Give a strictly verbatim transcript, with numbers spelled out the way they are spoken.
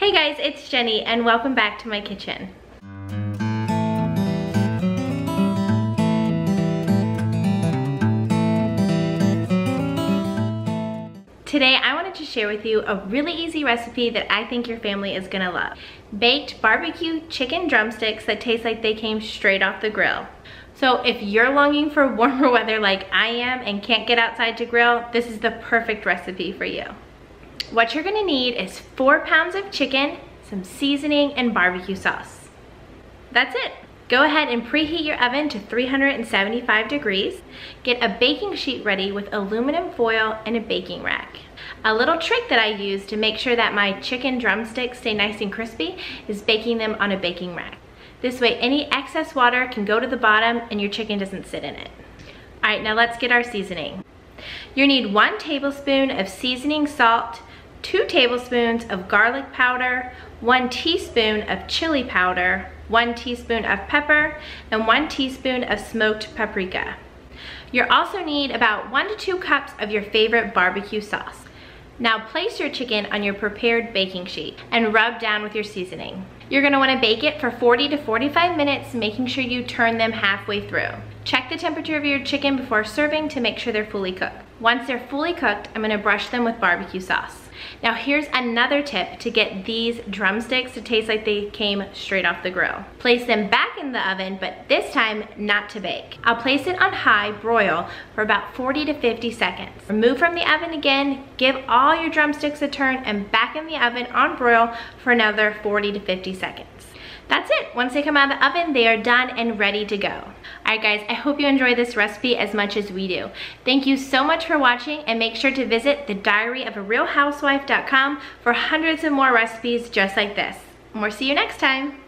Hey guys, it's Jenny and welcome back to my kitchen. Today I wanted to share with you a really easy recipe that I think your family is gonna love. Baked barbecue chicken drumsticks that taste like they came straight off the grill. So if you're longing for warmer weather like I am and can't get outside to grill, this is the perfect recipe for you. What you're gonna need is four pounds of chicken, some seasoning, and barbecue sauce. That's it. Go ahead and preheat your oven to three hundred seventy-five degrees. Get a baking sheet ready with aluminum foil and a baking rack. A little trick that I use to make sure that my chicken drumsticks stay nice and crispy is baking them on a baking rack. This way any excess water can go to the bottom and your chicken doesn't sit in it. All right, now let's get our seasoning. You need one tablespoon of seasoning salt, two tablespoons of garlic powder, one teaspoon of chili powder, one teaspoon of pepper, and one teaspoon of smoked paprika. You'll also need about one to two cups of your favorite barbecue sauce. Now place your chicken on your prepared baking sheet and rub down with your seasoning. You're gonna wanna bake it for forty to forty-five minutes, making sure you turn them halfway through. Check the temperature of your chicken before serving to make sure they're fully cooked. Once they're fully cooked, I'm gonna brush them with barbecue sauce. Now here's another tip to get these drumsticks to taste like they came straight off the grill. Place them back in the oven, but this time not to bake. I'll place it on high broil for about forty to fifty seconds. Remove from the oven again, give all your drumsticks a turn, and back in the oven on broil for another forty to fifty seconds. That's it. Once they come out of the oven, they are done and ready to go. Alright guys, I hope you enjoy this recipe as much as we do. Thank you so much for watching, and make sure to visit the diary of a real housewife dot com for hundreds of more recipes just like this. And we'll see you next time.